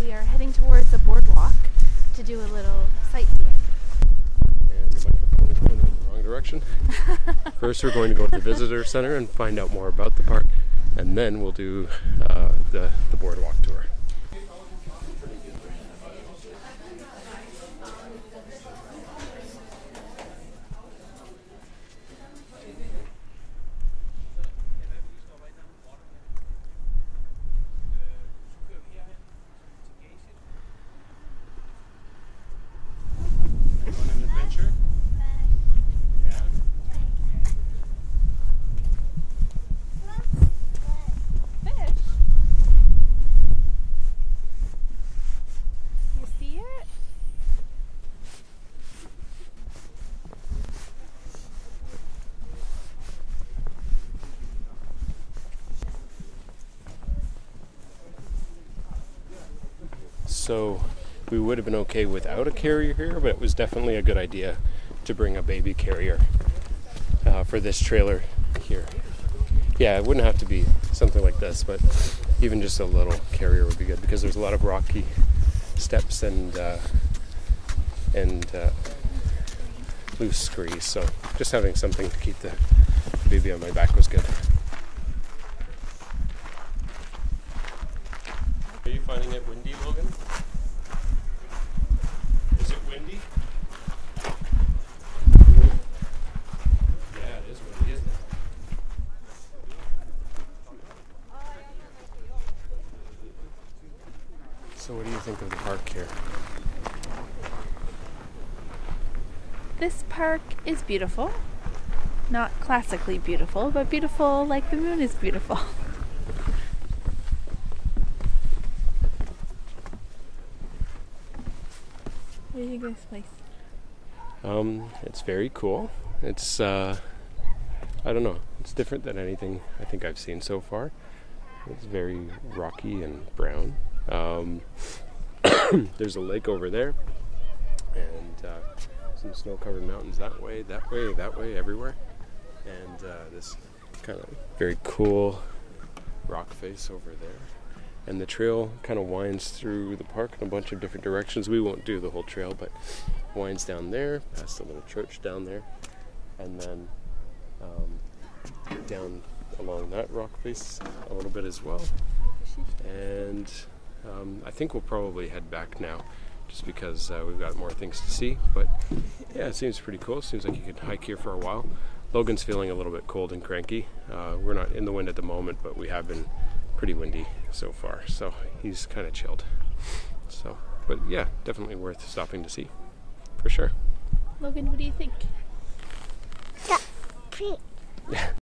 we are heading towards the boardwalk to do a little sightseeing. And the microphone is going in the wrong direction. First we're going to go to the visitor center and find out more about the park, and then we'll do the boardwalk tour. So we would have been okay without a carrier here, but it was definitely a good idea to bring a baby carrier for this trailer here. Yeah, it wouldn't have to be something like this, but even just a little carrier would be good because there's a lot of rocky steps and loose screes. So just having something to keep the baby on my back was good. Are you finding it windy, Logan? Is it windy? Yeah, it is windy, isn't it? So what do you think of the park here? This park is beautiful. Not classically beautiful, but beautiful like the moon is beautiful. What do you think of this place? It's very cool. It's, I don't know, it's different than anything I think I've seen so far. It's very rocky and brown. There's a lake over there, and some snow-covered mountains that way, that way, that way, everywhere. And this kind of very cool rock face over there. And the trail kind of winds through the park in a bunch of different directions. We won't do the whole trail, but winds down there, past the little church down there, and then down along that rock face a little bit as well. And I think we'll probably head back now, just because we've got more things to see. But yeah, it seems pretty cool. Seems like you could hike here for a while. Logan's feeling a little bit cold and cranky. We're not in the wind at the moment, but we have been pretty windy so far, so he's kind of chilled. So, but yeah, definitely worth stopping to see, for sure. Logan, what do you think? That's pretty.